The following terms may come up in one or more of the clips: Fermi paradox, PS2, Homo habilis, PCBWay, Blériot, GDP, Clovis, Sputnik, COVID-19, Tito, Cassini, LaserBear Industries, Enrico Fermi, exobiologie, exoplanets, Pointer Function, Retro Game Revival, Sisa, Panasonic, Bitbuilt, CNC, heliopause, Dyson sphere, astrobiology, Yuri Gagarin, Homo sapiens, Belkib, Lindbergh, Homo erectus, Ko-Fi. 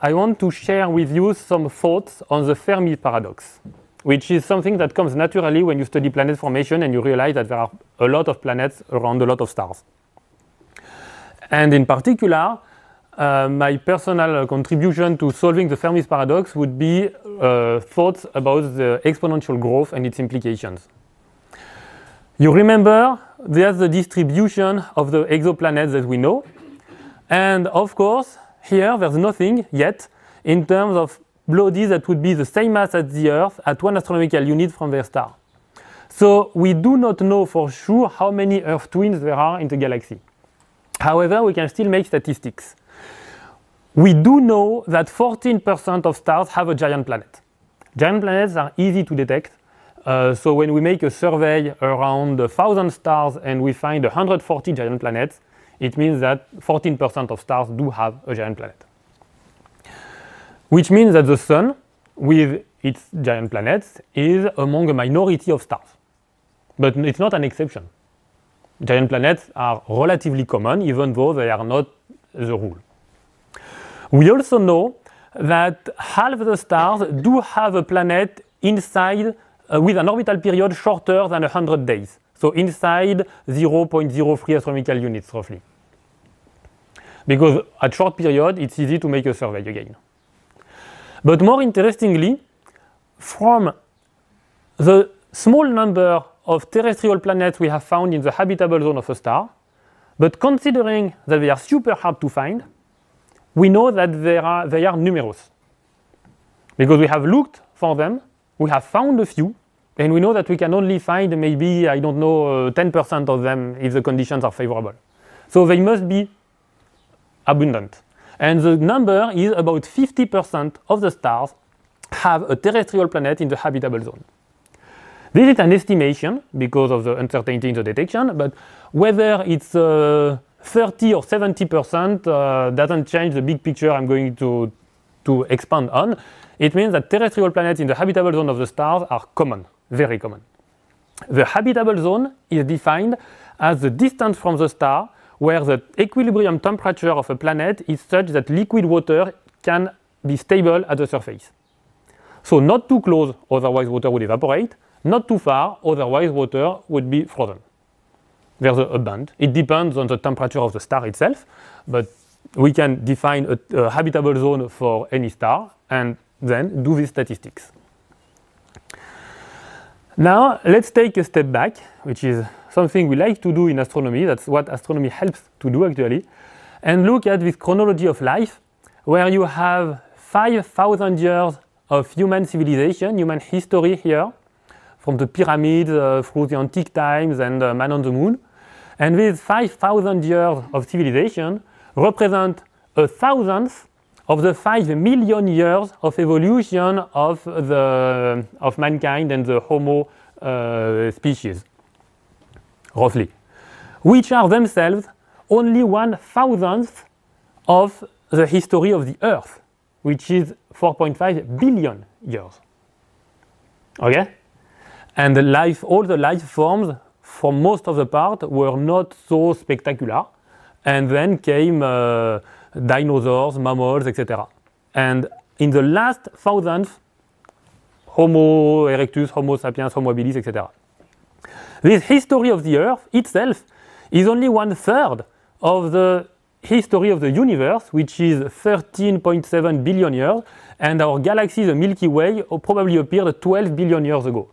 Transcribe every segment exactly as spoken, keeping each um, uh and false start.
I want to share with you some thoughts on the Fermi paradox, which is something that comes naturally when you study planet formation and you realize that there are a lot of planets around a lot of stars. And in particular, uh, my personal contribution to solving the Fermi paradox would be uh, thoughts about the exponential growth and its implications. You remember there's the distribution of the exoplanets that we know, and of course here there's nothing yet in terms of bodies that would be the same mass as the Earth at one astronomical unit from their star. So we do not know for sure how many Earth twins there are in the galaxy. However, we can still make statistics. We do know that fourteen percent of stars have a giant planet. Giant planets are easy to detect. Uh, so when we make a survey around one thousand stars and we find one hundred forty giant planets, it means that fourteen percent of stars do have a giant planet. Which means that the Sun, with its giant planets, is among a minority of stars. But it's not an exception. Giant planets are relatively common, even though they are not the rule. We also know that half the stars do have a planet inside uh, with an orbital period shorter than one hundred days. So inside zero point zero three astronomical units, roughly. Because at short period, it's easy to make a survey again. But more interestingly, from the small number of terrestrial planets we have found in the habitable zone of a star, but considering that they are super hard to find, we know that they are, they are numerous. Because we have looked for them, we have found a few, and we know that we can only find maybe, I don't know, ten percent of them if the conditions are favorable. So they must be abundant. And the number is about fifty percent of the stars have a terrestrial planet in the habitable zone. This is an estimation because of the uncertainty in the detection, but whether it's uh, thirty or seventy percent uh, doesn't change the big picture I'm going to, to expand on. It means that terrestrial planets in the habitable zone of the stars are common, very common. The habitable zone is defined as the distance from the star where the equilibrium temperature of a planet is such that liquid water can be stable at the surface. So not too close, otherwise water would evaporate. Not too far, otherwise water would be frozen. There's a band. It depends on the temperature of the star itself, but we can define a, a habitable zone for any star and then do these statistics. Now let's take a step back, which is something we like to do in astronomy. That's what astronomy helps to do actually, and look at this chronology of life where you have five thousand years of human civilization, human history here, from the pyramids uh, through the antique times and uh, man on the moon. And these five thousand years of civilization represent a thousandth of the five million years of evolution of, the, of mankind and the Homo uh, species, roughly, which are themselves only one thousandth of the history of the Earth, which is four point five billion years. Okay? And the life, all the life forms, for most of the part, were not so spectacular. And then came uh, dinosaurs, mammals, et cetera. And in the last thousandth, Homo erectus, Homo sapiens, Homo habilis, et cetera. This history of the Earth itself is only one third of the history of the universe, which is thirteen point seven billion years, and our galaxy, the Milky Way, probably appeared twelve billion years ago.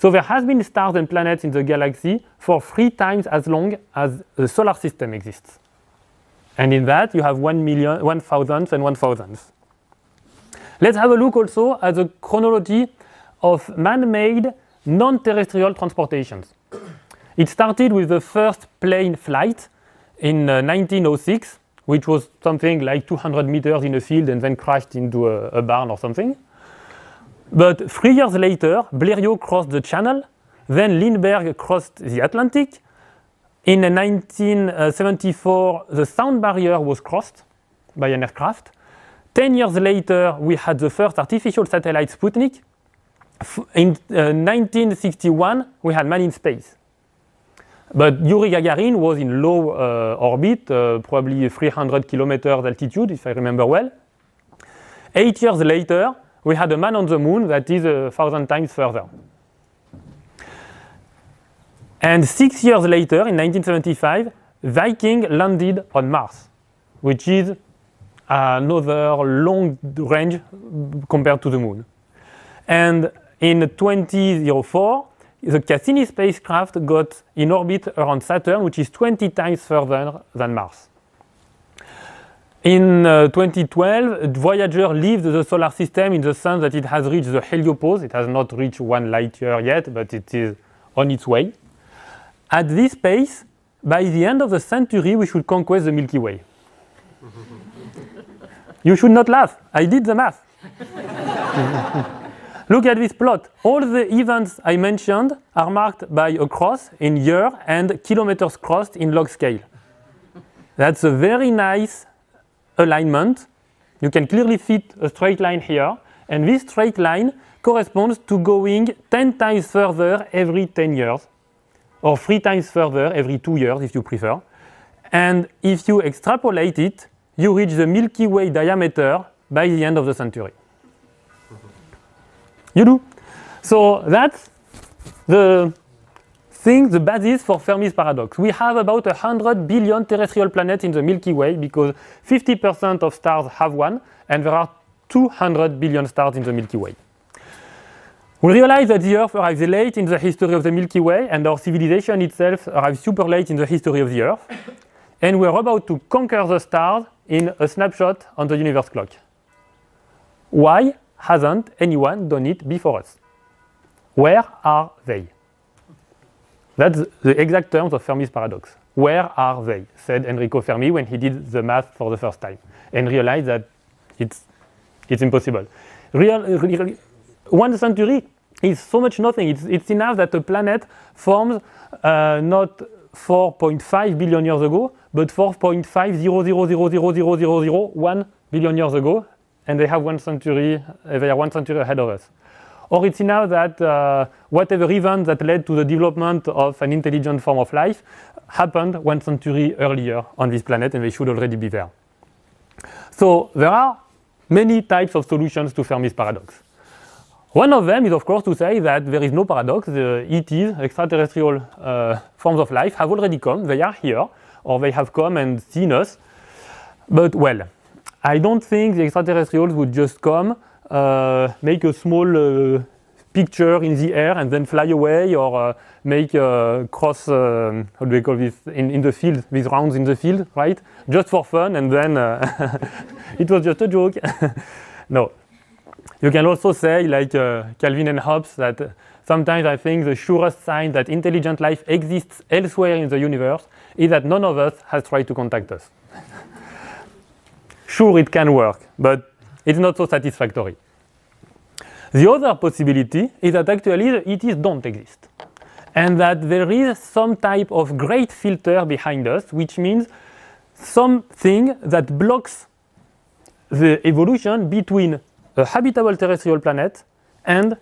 So there has been stars and planets in the galaxy for three times as long as the solar system exists. And in that you have one million, one thousandth and one thousandth. Let's have a look also at the chronology of man-made non-terrestrial transportations. It started with the first plane flight in uh, nineteen oh six, which was something like two hundred meters in a field and then crashed into a, a barn or something. But three years later, Blériot crossed the Channel, then Lindbergh crossed the Atlantic. In nineteen seventy-four, the sound barrier was crossed by an aircraft. Ten years later, we had the first artificial satellite, Sputnik. In uh, nineteen sixty-one, we had man in space. But Yuri Gagarin was in low uh, orbit, uh, probably three hundred kilometers altitude, if I remember well. Eight years later, we had a man on the moon that is a thousand times further. And six years later, in nineteen seventy-five, Viking landed on Mars, which is another long range compared to the moon. And in two thousand four, the Cassini spacecraft got in orbit around Saturn, which is twenty times further than Mars. In uh, twenty twelve, Voyager leaves the solar system in the sense that it has reached the heliopause. It has not reached one light year yet, but it is on its way. At this pace, by the end of the century, we should conquest the Milky Way. You should not laugh. I did the math. Look at this plot. All the events I mentioned are marked by a cross in year and kilometers crossed in log scale. That's a very nice alignment. You can clearly fit a straight line here, and this straight line corresponds to going ten times further every ten years, or three times further every two years if you prefer. And if you extrapolate it, you reach the Milky Way diameter by the end of the century. You do. So that's the thing, the basis for Fermi's paradox. We have about one hundred billion terrestrial planets in the Milky Way because fifty percent of stars have one, and there are two hundred billion stars in the Milky Way. We realize that the Earth arrives late in the history of the Milky Way, and our civilization itself arrives super late in the history of the Earth, and we are about to conquer the stars in a snapshot on the universe clock. Why hasn't anyone done it before us? Where are they? That's the exact terms of Fermi's paradox. Where are they? Said Enrico Fermi when he did the math for the first time and realized that it's, it's impossible. Real, real, one century is so much nothing. It's, it's enough that a planet forms uh, not four point five billion years ago, but four point five zero zero zero zero zero zero zero one billion years ago, and they have one century, they are one century ahead of us. Or it's enough that uh, whatever event that led to the development of an intelligent form of life happened one century earlier on this planet, and they should already be there. So there are many types of solutions to Fermi's paradox. One of them is, of course, to say that there is no paradox. The E Ts, extraterrestrial uh, forms of life, have already come. They are here, or they have come and seen us. But, well, I don't think the extraterrestrials would just come, uh, make a small uh, picture in the air and then fly away, or uh, make a cross, uh, how do we call this, in, in the field, these rounds in the field, right? Just for fun, and then uh, it was just a joke. No. You can also say, like uh, Calvin and Hobbes, that uh, sometimes I think the surest sign that intelligent life exists elsewhere in the universe is that none of us has tried to contact us. Sure, it can work, but it's not so satisfactory. The other possibility is that actually the E Ts don't exist, and that there is some type of great filter behind us, which means something that blocks the evolution between a habitable terrestrial planet and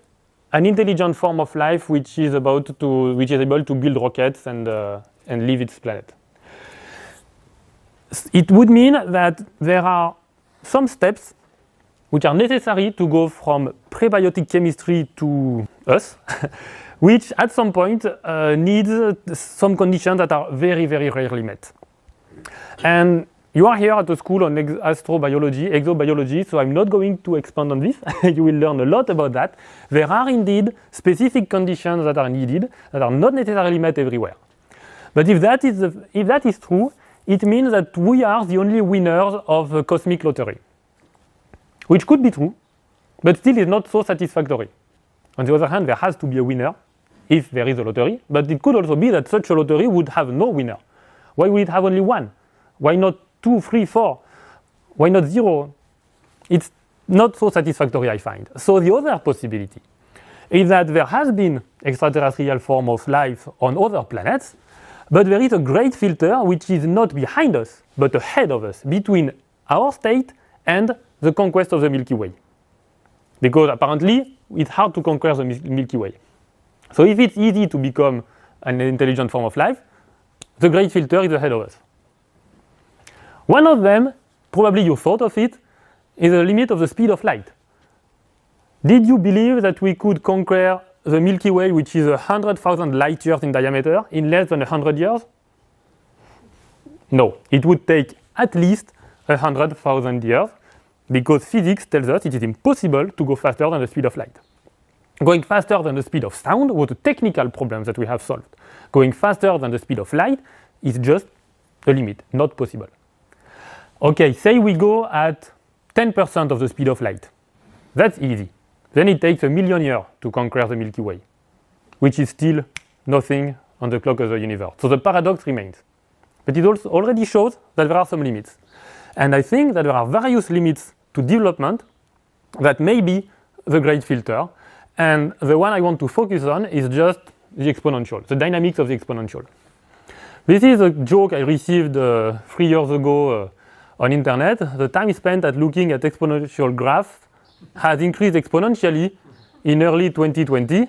an intelligent form of life which is about to, which is able to build rockets and uh, and leave its planet. It would mean that there are some steps which are necessary to go from prebiotic chemistry to us, which at some point uh, needs some conditions that are very, very rarely met. And you are here at the school on ex astrobiology, exobiology, so I'm not going to expand on this. You will learn a lot about that. There are indeed specific conditions that are needed, that are not necessarily met everywhere. But if that is, the, if that is true, it means that we are the only winners of the cosmic lottery, which could be true, but still is not so satisfactory. On the other hand, there has to be a winner if there is a lottery, but it could also be that such a lottery would have no winner. Why would it have only one? Why not two, three, four? Why not zero? It's not so satisfactory, I find. So the other possibility is that there has been extraterrestrial form of life on other planets, but there is a great filter which is not behind us, but ahead of us, between our state and the conquest of the Milky Way. Because apparently, it's hard to conquer the Milky Way. So if it's easy to become an intelligent form of life, the great filter is ahead of us. One of them, probably you thought of it, is the limit of the speed of light. Did you believe that we could conquer the Milky Way, which is one hundred thousand light years in diameter, in less than one hundred years? No, it would take at least one hundred thousand years, because physics tells us it is impossible to go faster than the speed of light. Going faster than the speed of sound was a technical problem that we have solved. Going faster than the speed of light is just the limit, not possible. Okay, say we go at ten percent of the speed of light. That's easy. Then it takes a million years to conquer the Milky Way, which is still nothing on the clock of the universe. So the paradox remains. But it also already shows that there are some limits. And I think that there are various limits to development that may be the great filter. And the one I want to focus on is just the exponential, the dynamics of the exponential. This is a joke I received uh, three years ago uh, on internet. The time spent at looking at exponential graphs has increased exponentially in early twenty twenty.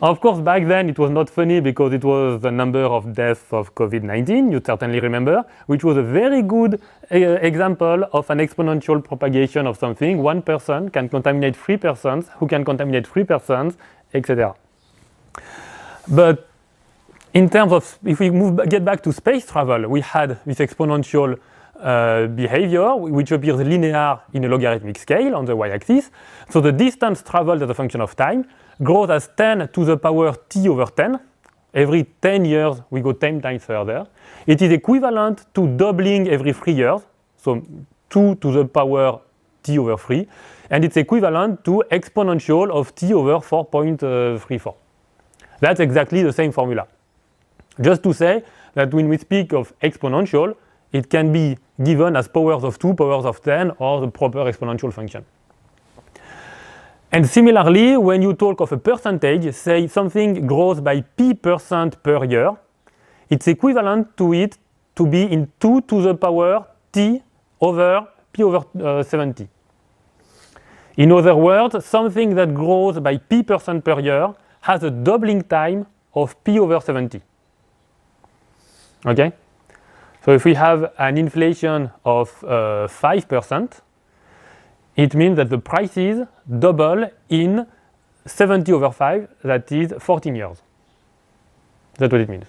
Of course, back then it was not funny because it was the number of deaths of COVID nineteen, you certainly remember, which was a very good uh, example of an exponential propagation of something. One person can contaminate three persons, who can contaminate three persons, et cetera. But in terms of, if we move, get back to space travel, we had this exponential Uh, behavior, which appears linear in a logarithmic scale on the y-axis. So the distance traveled as a function of time grows as ten to the power t over ten. Every ten years we go ten times further. It is equivalent to doubling every three years, so two to the power t over three, and it's equivalent to exponential of t over four point three four. That's exactly the same formula. Just to say that when we speak of exponential, it can be given as powers of two, powers of ten, or the proper exponential function. And similarly, when you talk of a percentage, say something grows by p percent per year, it's equivalent to it to be in two to the power t over p over seventy. In other words, something that grows by p percent per year has a doubling time of p over seventy. Okay? So if we have an inflation of uh, five percent, it means that the prices double in seventy over five, that is fourteen years. That's what it means.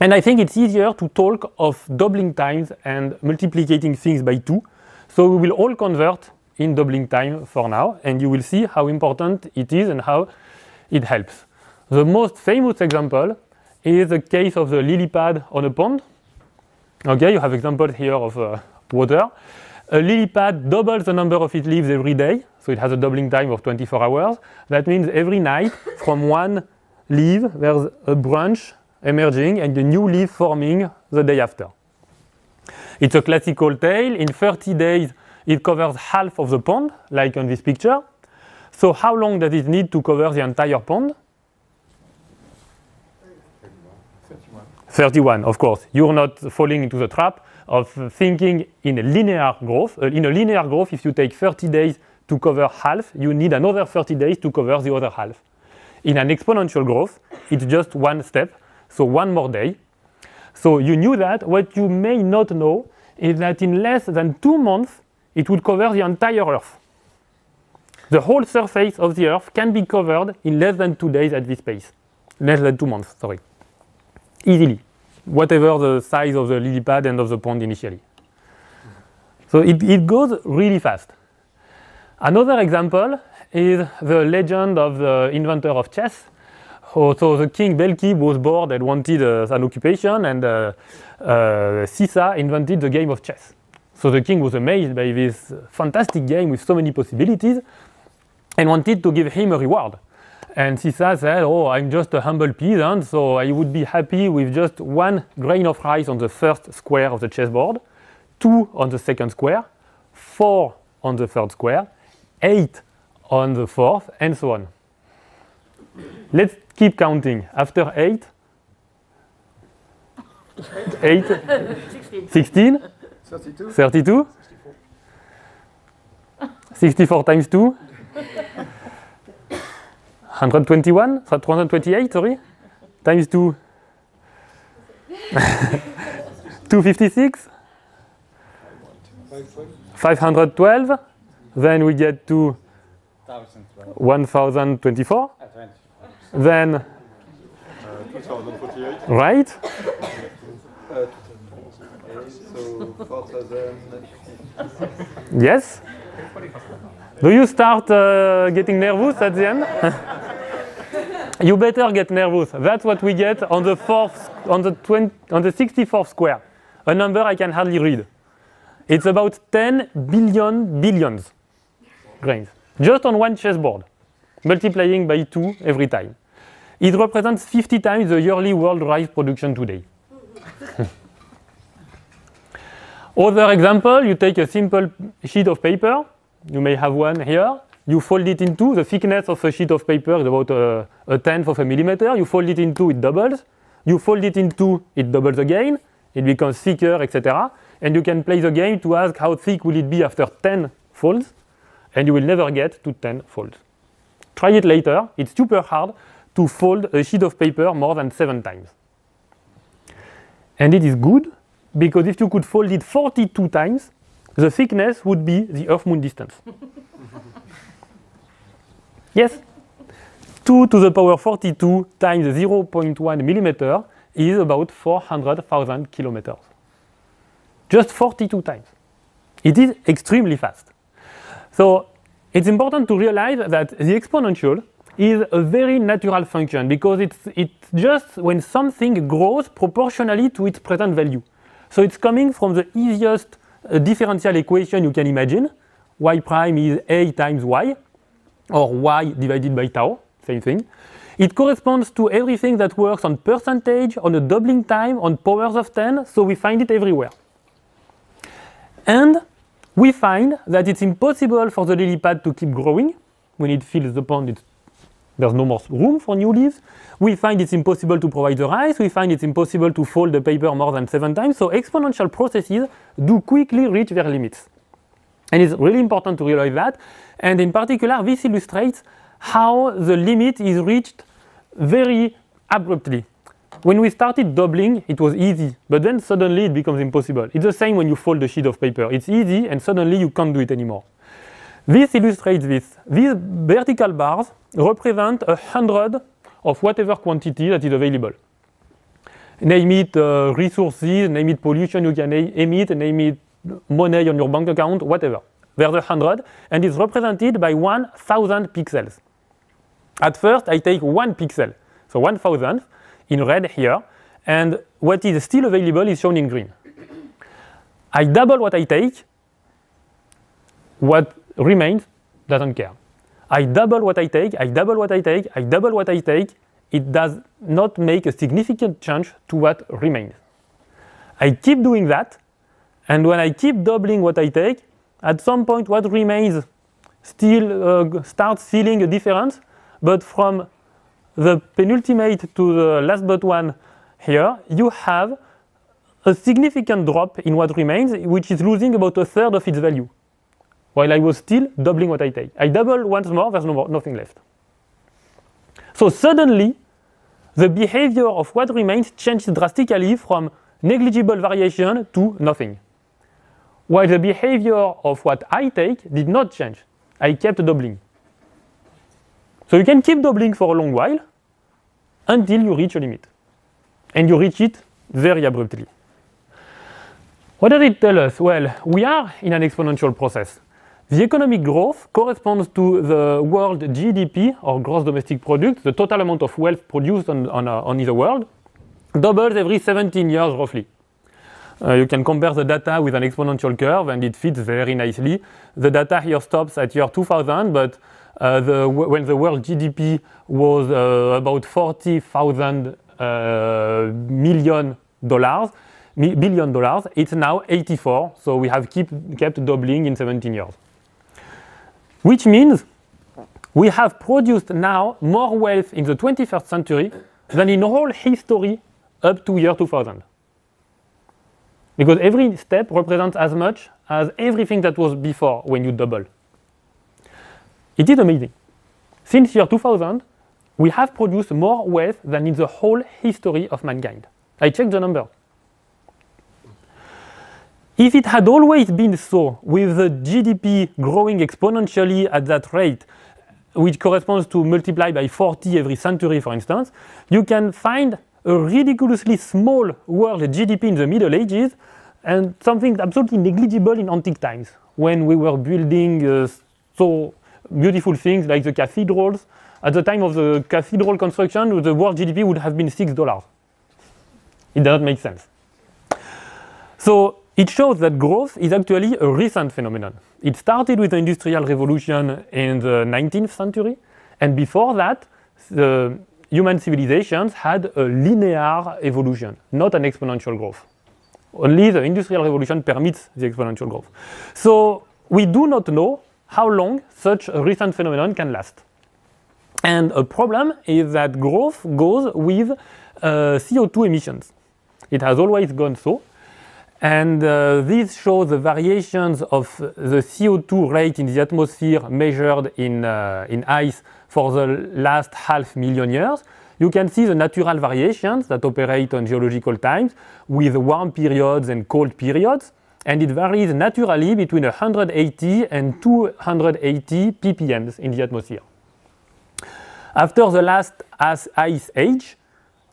And I think it's easier to talk of doubling times and multiplicating things by two. So we will all convert in doubling time for now, and you will see how important it is and how it helps. The most famous example is the case of the lily pad on a pond. Okay, you have examples here of uh, water. A lily pad doubles the number of its leaves every day, so it has a doubling time of twenty-four hours. That means every night from one leaf there's a branch emerging and a new leaf forming the day after. It's a classical tale. In thirty days it covers half of the pond, like on this picture. So how long does it need to cover the entire pond? thirty-one, of course. You're not falling into the trap of thinking in a linear growth. In a linear growth, if you take thirty days to cover half, you need another thirty days to cover the other half. In an exponential growth, it's just one step, so one more day. So you knew that. What you may not know is that in less than two months, it would cover the entire Earth. The whole surface of the Earth can be covered in less than two days at this pace. Less than two months, sorry. Easily, whatever the size of the lily pad and of the pond initially. So it, it goes really fast. Another example is the legend of the inventor of chess. So, so the king Belkib was bored and wanted uh, an occupation, and uh, uh, Sisa invented the game of chess. So the king was amazed by this fantastic game with so many possibilities and wanted to give him a reward. And Sisa said, "Oh, I'm just a humble peasant, so I would be happy with just one grain of rice on the first square of the chessboard, two on the second square, four on the third square, eight on the fourth, and so on." Let's keep counting. After eight, eight, sixteen, sixteen, thirty-two, thirty-two, sixty-four, sixty-four times two. one hundred twenty-one, one hundred twenty-eight, sorry, times two, two fifty-six, five hundred twelve, then we get to one thousand twenty-four, then uh, two thousand forty-eight, right? Uh, so four thousand. Yes? Do you start uh, getting nervous at the end? You better get nervous. That's what we get on the fourth, on the twenty, on the sixty-fourth square, a number I can hardly read. It's about ten billion billions grains, just on one chessboard, multiplying by two every time. It represents fifty times the yearly world rice production today. Other example, you take a simple sheet of paper. You may have one here. You fold it in two. The thickness of a sheet of paper is about a, a tenth of a millimeter. You fold it in two, it doubles. You fold it in two, it doubles again. It becomes thicker, et cetera. And you can play the game to ask how thick will it be after ten folds. And you will never get to ten folds. Try it later. It's super hard to fold a sheet of paper more than seven times. And it is good, because if you could fold it forty-two times, the thickness would be the Earth-Moon distance. Yes? two to the power forty-two times zero point one millimeter is about four hundred thousand kilometers. Just forty-two times. It is extremely fast. So it's important to realize that the exponential is a very natural function, because it's, it's just when something grows proportionally to its present value. So it's coming from the easiest uh, differential equation you can imagine. Y prime is a times y, or y divided by tau, same thing. It corresponds to everything that works on percentage, on a doubling time, on powers of ten, so we find it everywhere. And we find that it's impossible for the lily pad to keep growing. When it fills the pond, it's, there's no more room for new leaves. We find it's impossible to provide the rice. We find it's impossible to fold the paper more than seven times. So exponential processes do quickly reach their limits. And it's really important to realize that. And in particular, this illustrates how the limit is reached very abruptly. When we started doubling, it was easy, but then suddenly it becomes impossible. It's the same when you fold a sheet of paper. It's easy, and suddenly you can't do it anymore. This illustrates this. These vertical bars represent a hundred of whatever quantity that is available. Name it uh, resources, name it pollution you can emit, name it money on your bank account, whatever. There's a hundred, and it's represented by one thousand pixels. At first, I take one pixel, so one thousand in red here, and what is still available is shown in green. I double what I take, what remains doesn't care. I double what I take, I double what I take, I double what I take. It does not make a significant change to what remains. I keep doing that, and when I keep doubling what I take, at some point what remains still uh, starts feeling a difference, but from the penultimate to the last but one here, you have a significant drop in what remains, which is losing about a third of its value, while I was still doubling what I take. I double once more, there's no more, nothing left. So suddenly, the behavior of what remains changes drastically from negligible variation to nothing. While the behavior of what I take did not change. I kept doubling. So you can keep doubling for a long while until you reach a limit. And you reach it very abruptly. What does it tell us? Well, we are in an exponential process. The economic growth corresponds to the world G D P, or gross domestic product, the total amount of wealth produced on, on, uh, on the world, doubles every seventeen years roughly. Uh, you can compare the data with an exponential curve, and it fits very nicely. The data here stops at year two thousand, but uh, the, when the world G D P was uh, about forty thousand uh, million dollars, billion dollars, it's now eighty-four, so we have keep, kept doubling in seventeen years. Which means we have produced now more wealth in the twenty-first century than in all history up to year two thousand. Because every step represents as much as everything that was before when you double. It is amazing. Since year two thousand, we have produced more wealth than in the whole history of mankind. I checked the number. If it had always been so, with the G D P growing exponentially at that rate, which corresponds to multiply by forty every century, for instance, you can find a ridiculously small world G D P in the Middle Ages and something absolutely negligible in antique times, when we were building uh, so beautiful things like the cathedrals. At the time of the cathedral construction, the world G D P would have been six dollars. It doesn't make sense. So it shows that growth is actually a recent phenomenon. It started with the Industrial Revolution in the nineteenth century, and before that, the human civilizations had a linear evolution, not an exponential growth. Only the Industrial Revolution permits the exponential growth. So we do not know how long such a recent phenomenon can last. And a problem is that growth goes with uh, C O two emissions. It has always gone so. And uh, this shows the variations of the C O two rate in the atmosphere measured in, uh, in ice for the last half million years. You can see the natural variations that operate on geological times with warm periods and cold periods. And it varies naturally between one hundred eighty and two hundred eighty P P Ms in the atmosphere. After the last ice age,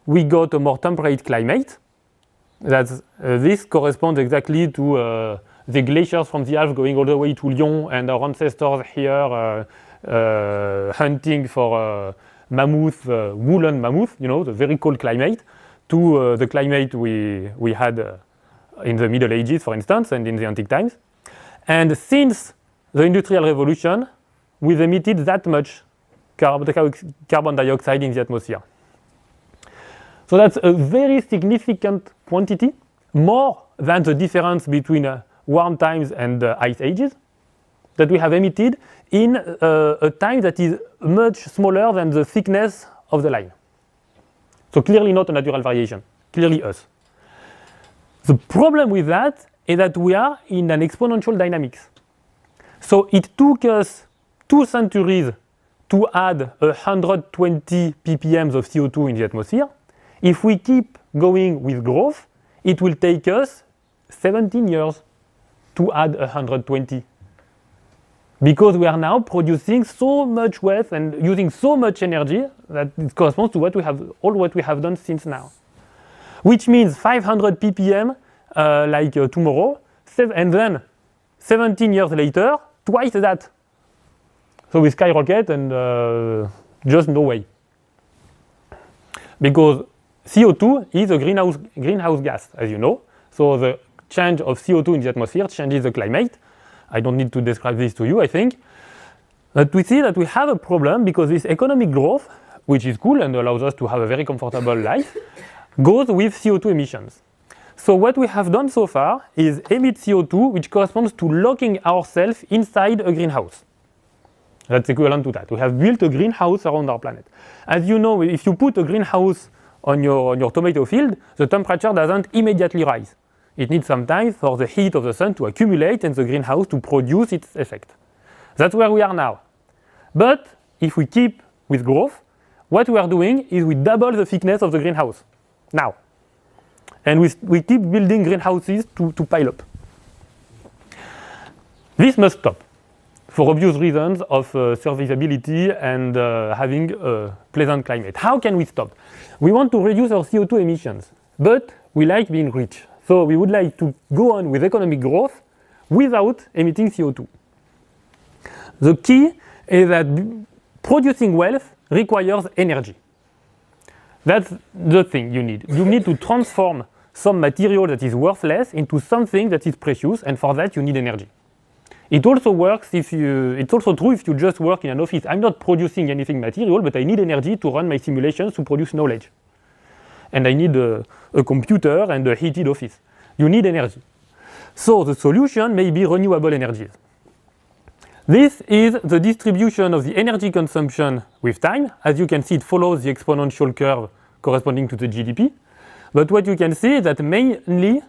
we got a more temperate climate. That's, uh, this corresponds exactly to uh, the glaciers from the Alps going all the way to Lyon, and our ancestors here uh, uh, hunting for uh, mammoth, uh, woolen mammoth, you know, the very cold climate, to uh, the climate we, we had uh, in the Middle Ages, for instance, and in the antique times. And since the Industrial Revolution, we've emitted that much carbon dioxide in the atmosphere. So that's a very significant quantity, more than the difference between uh, warm times and uh, ice ages, that we have emitted in uh, a time that is much smaller than the thickness of the line. So clearly not a natural variation, clearly us. The problem with that is that we are in an exponential dynamics. So it took us two centuries to add one hundred twenty P P Ms of C O two in the atmosphere. If we keep going with growth, it will take us seventeen years to add one hundred twenty. Because we are now producing so much waste and using so much energy that it corresponds to what we have, all what we have done since now. Which means five hundred P P M uh, like uh, tomorrow, and then seventeen years later, twice that. So we skyrocket and uh, just no way. Because C O two is a greenhouse, greenhouse gas, as you know. So the change of C O two in the atmosphere changes the climate. I don't need to describe this to you, I think. But we see that we have a problem because this economic growth, which is cool and allows us to have a very comfortable life, goes with C O two emissions. So what we have done so far is emit C O two, which corresponds to locking ourselves inside a greenhouse. That's equivalent to that. We have built a greenhouse around our planet. As you know, if you put a greenhouse on your, on your tomato field, the temperature doesn't immediately rise. It needs some time for the heat of the sun to accumulate and the greenhouse to produce its effect. That's where we are now. But if we keep with growth, what we are doing is we double the thickness of the greenhouse now. And we, we keep building greenhouses to, to pile up. This must stop. For obvious reasons of uh, survivability and uh, having a pleasant climate. How can we stop? We want to reduce our C O two emissions, but we like being rich. So we would like to go on with economic growth without emitting C O two. The key is that producing wealth requires energy. That's the thing you need. You need to transform some material that is worthless into something that is precious, and for that you need energy. It also works if you, it's also true if you just work in an office. I'm not producing anything material, but I need energy to run my simulations to produce knowledge. And I need a, a computer and a heated office. You need energy. So the solution may be renewable energies. This is the distribution of the energy consumption with time. As you can see, it follows the exponential curve corresponding to the G D P. But what you can see is that mainly,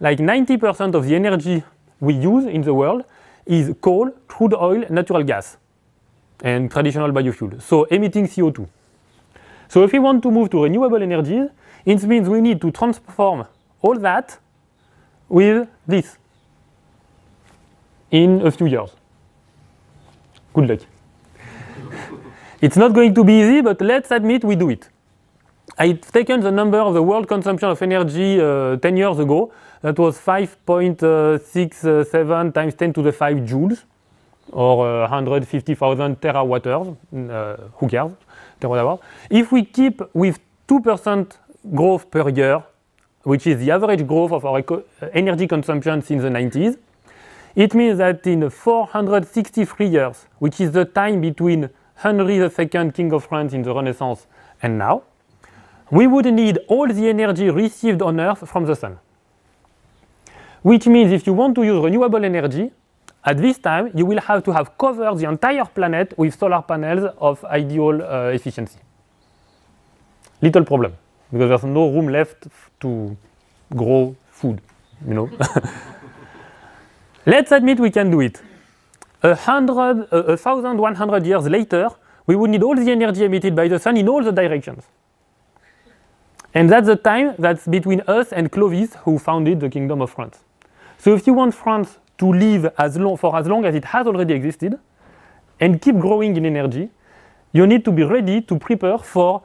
like ninety percent of the energy we use in the world is coal, crude oil, natural gas, and traditional biofuel, so emitting C O two. So if we want to move to renewable energies, it means we need to transform all that with this. in a few years. Good luck. It's not going to be easy, but let's admit we do it. I've taken the number of the world consumption of energy uh, ten years ago. That was five point six seven times ten to the five joules, or uh, one hundred fifty thousand terawatt hours. Uh, who cares? Terawatt hours. If we keep with two percent growth per year, which is the average growth of our energy consumption since the nineties, it means that in four hundred sixty-three years, which is the time between Henry the Second, King of France in the Renaissance, and now, we would need all the energy received on Earth from the sun. Which means if you want to use renewable energy, at this time you will have to have covered the entire planet with solar panels of ideal uh, efficiency. Little problem, because there's no room left to grow food, you know. Let's admit we can do it. A hundred, a thousand one hundred years later, we would need all the energy emitted by the sun in all the directions. And that's the time that's between us and Clovis, who founded the Kingdom of France. So if you want France to live as long, for as long as it has already existed, and keep growing in energy, you need to be ready to prepare for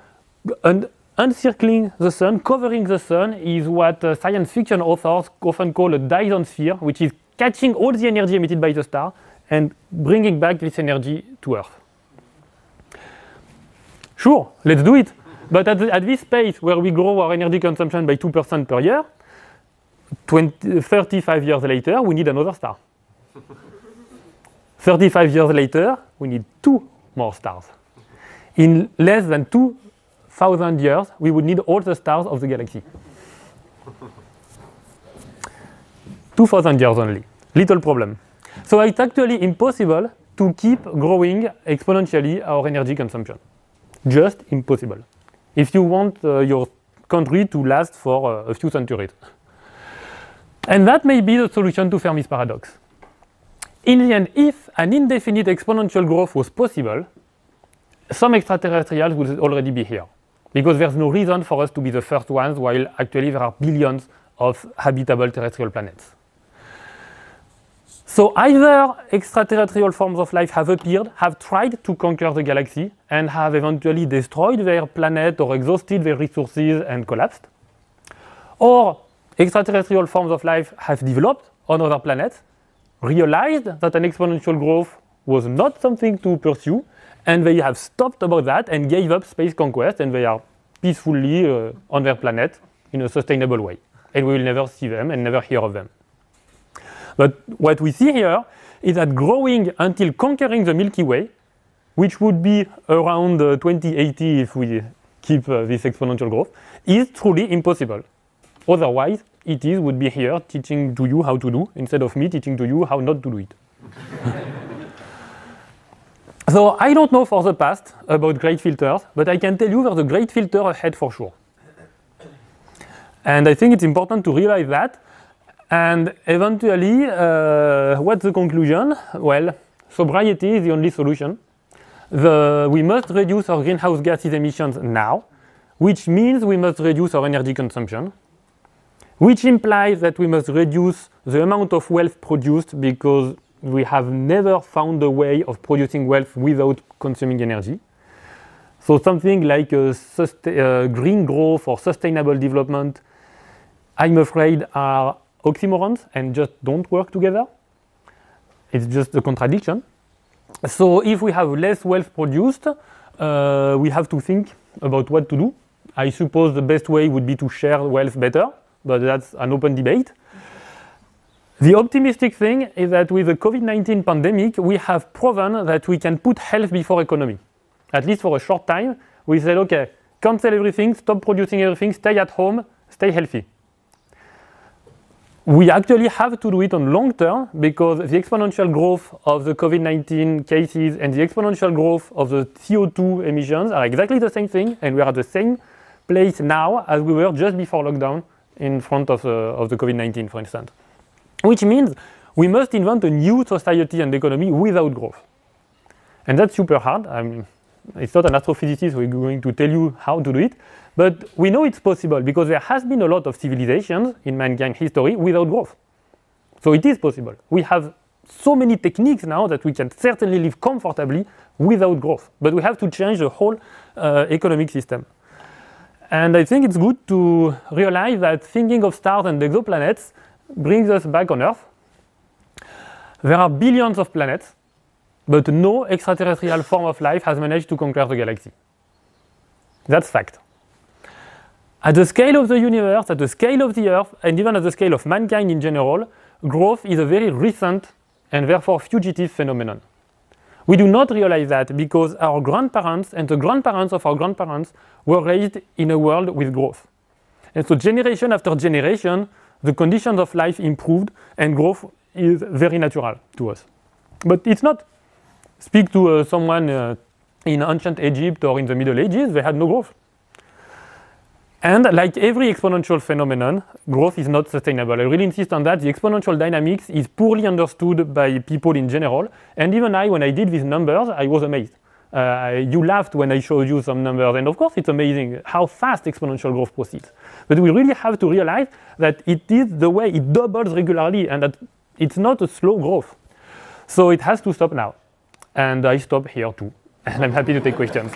an encircling the sun, covering the sun, is what uh, science fiction authors often call a Dyson sphere, which is catching all the energy emitted by the star and bringing back this energy to Earth. Sure, let's do it. But at, the, at this pace where we grow our energy consumption by two percent per year, twenty, thirty-five years later, we need another star. thirty-five years later, we need two more stars. In less than two thousand years, we would need all the stars of the galaxy. two thousand years only. Little problem. So it's actually impossible to keep growing exponentially our energy consumption. Just impossible. If you want uh, your country to last for uh, a few centuries. And that may be the solution to Fermi's paradox. In the end, if an indefinite exponential growth was possible, some extraterrestrials would already be here. Because there's no reason for us to be the first ones, while actually there are billions of habitable terrestrial planets. So either extraterrestrial forms of life have appeared, have tried to conquer the galaxy, and have eventually destroyed their planet or exhausted their resources and collapsed, or extraterrestrial forms of life have developed on other planets, realized that an exponential growth was not something to pursue, and they have stopped about that and gave up space conquest, and they are peacefully uh, on their planet in a sustainable way. And we will never see them and never hear of them. But what we see here is that growing until conquering the Milky Way, which would be around uh, twenty eighty if we keep uh, this exponential growth, is truly impossible. Otherwise, it is would be here teaching to you how to do, instead of me teaching to you how not to do it. So I don't know for the past about great filters, but I can tell you there's a great filter ahead for sure. And I think it's important to realize that. And eventually, uh, what's the conclusion? Well, sobriety is the only solution. The, we must reduce our greenhouse gases emissions now, which means we must reduce our energy consumption, which implies that we must reduce the amount of wealth produced, because we have never found a way of producing wealth without consuming energy. So something like a uh, green growth or sustainable development, I'm afraid, are oxymorons and just don't work together. It's just a contradiction. So if we have less wealth produced, uh, we have to think about what to do. I suppose the best way would be to share wealth better, but that's an open debate. The optimistic thing is that with the COVID nineteen pandemic, we have proven that we can put health before economy. At least for a short time, we said, okay, cancel everything, stop producing everything, stay at home, stay healthy. We actually have to do it on long term, because the exponential growth of the COVID nineteen cases and the exponential growth of the C O two emissions are exactly the same thing, and we are at the same place now as we were just before lockdown in front of the, of the COVID nineteen, for instance. Which means we must invent a new society and economy without growth. And that's super hard. I mean, it's not an astrophysicist who is going to tell you how to do it, but we know it's possible because there has been a lot of civilizations in mankind history without growth. So it is possible. We have so many techniques now that we can certainly live comfortably without growth. But we have to change the whole uh, economic system. And I think it's good to realize that thinking of stars and exoplanets brings us back on Earth. There are billions of planets, but no extraterrestrial form of life has managed to conquer the galaxy. That's fact. At the scale of the universe, at the scale of the Earth, and even at the scale of mankind in general, growth is a very recent and therefore fugitive phenomenon. We do not realize that because our grandparents and the grandparents of our grandparents were raised in a world with growth. And so generation after generation, the conditions of life improved and growth is very natural to us. But it's not. Speak to uh, someone uh, in ancient Egypt or in the Middle Ages, they had no growth. And like every exponential phenomenon, growth is not sustainable. I really insist on that. The exponential dynamics is poorly understood by people in general. And even I, when I did these numbers, I was amazed. Uh, you laughed when I showed you some numbers. And of course, it's amazing how fast exponential growth proceeds. But we really have to realize that it is the way it doubles regularly and that it's not a slow growth. So it has to stop now. And I stop here too. And I'm happy to take questions.